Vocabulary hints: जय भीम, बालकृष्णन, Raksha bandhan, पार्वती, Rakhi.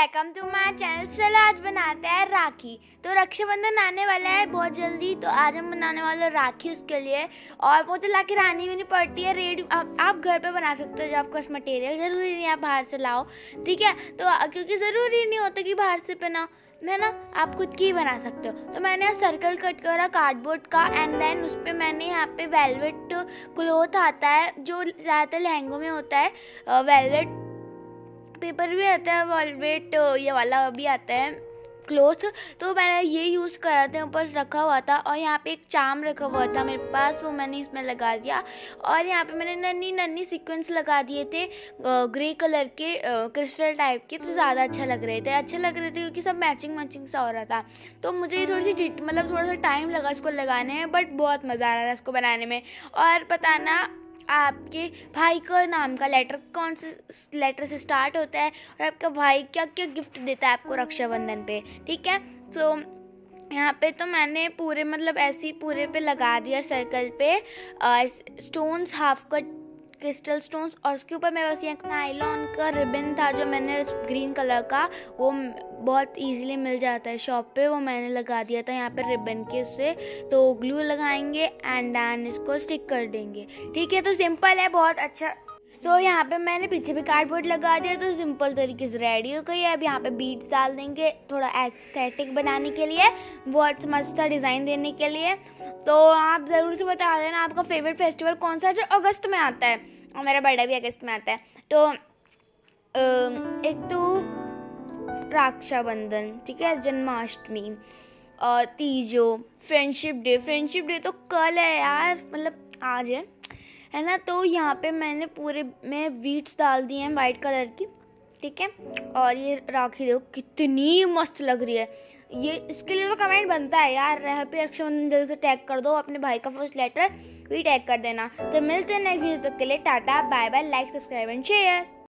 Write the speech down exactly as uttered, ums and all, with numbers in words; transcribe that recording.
Welcome to my channel. चलो आज बनाते हैं राखी। तो रक्षाबंधन आने वाला है बहुत जल्दी, तो आज हम बनाने वाले हैं राखी उसके लिए। और वो तो ला के रानी भी नहीं पड़ती है, रेडी आप, आप घर पे बना सकते हो। जो आपके पास मटेरियल ज़रूरी नहीं आप बाहर से लाओ, ठीक है। तो क्योंकि ज़रूरी नहीं होता कि बाहर से पहनाओ, है ना, आप खुद की ही बना सकते हो। तो मैंने यहाँ सर्कल कट करा कार्डबोर्ड का, एंड देन उस पर मैंने यहाँ पे वेलवेट क्लोथ आता है जो ज़्यादातर लहंगों में होता है। वेलवेट पेपर भी आता है, वेलवेट ये वाला भी आता है क्लोथ, तो मैंने ये यूज़ करा था। ऊपर रखा हुआ था और यहाँ पे एक चाम रखा हुआ था मेरे पास, वो मैंने इसमें लगा दिया। और यहाँ पे मैंने नन्ही नन्ही सीक्वेंस लगा दिए थे ग्रे कलर के क्रिस्टल टाइप के, तो ज़्यादा अच्छा लग रहे थे अच्छे लग रहे थे क्योंकि सब मैचिंग मैचिंग सा हो रहा था। तो मुझे थोड़ी सी मतलब थोड़ा सा टाइम लगा इसको लगाने में, बट बहुत मज़ा आ रहा था इसको बनाने में। और पता ना आपके भाई का नाम का लेटर कौन से लेटर से स्टार्ट होता है और आपका भाई क्या क्या गिफ्ट देता है आपको रक्षाबंधन पे, ठीक है। सो यहाँ पे तो मैंने पूरे मतलब ऐसे ही पूरे पे लगा दिया सर्कल पे आ, stones, half cut crystal stones. और उसके ऊपर मेरे पास यहाँ नायलॉन का रिबन था जो मैंने ग्रीन कलर का, वो बहुत इजीली मिल जाता है शॉप पे, वो मैंने लगा दिया था यहाँ पे रिबन के। उससे तो ग्लू लगाएंगे एंड देन इसको स्टिक कर देंगे, ठीक है। तो सिंपल है बहुत अच्छा। तो यहाँ पे मैंने पीछे भी कार्डबोर्ड लगा दिया, तो सिंपल तरीके से रेडी हो गई है। अब यहाँ पे बीट्स डाल देंगे थोड़ा एस्थेटिक बनाने के लिए, बहुत मस्त सा डिज़ाइन देने के लिए। तो आप ज़रूर से बता देना आपका फेवरेट फेस्टिवल कौन सा है जो अगस्त में आता है, और मेरा बर्थडे भी अगस्त में आता है। तो एक तो रक्षाबंधन, ठीक है, जन्माष्टमी, और तीजो फ्रेंडशिप डे। फ्रेंडशिप डे तो कल है यार, मतलब आज है है ना। तो यहाँ पे मैंने पूरे में बीट्स डाल दिए हैं वाइट कलर की, ठीक है। और ये राखी देखो कितनी मस्त लग रही है। ये इसके लिए तो कमेंट बनता है यार, हैप्पी रक्षाबंधन जल्दी से टैग कर दो, अपने भाई का फर्स्ट लेटर भी टैग कर देना। तो मिलते हैं नेक्स्ट वीडियो, तक के लिए Tata bye bye, like subscribe and share.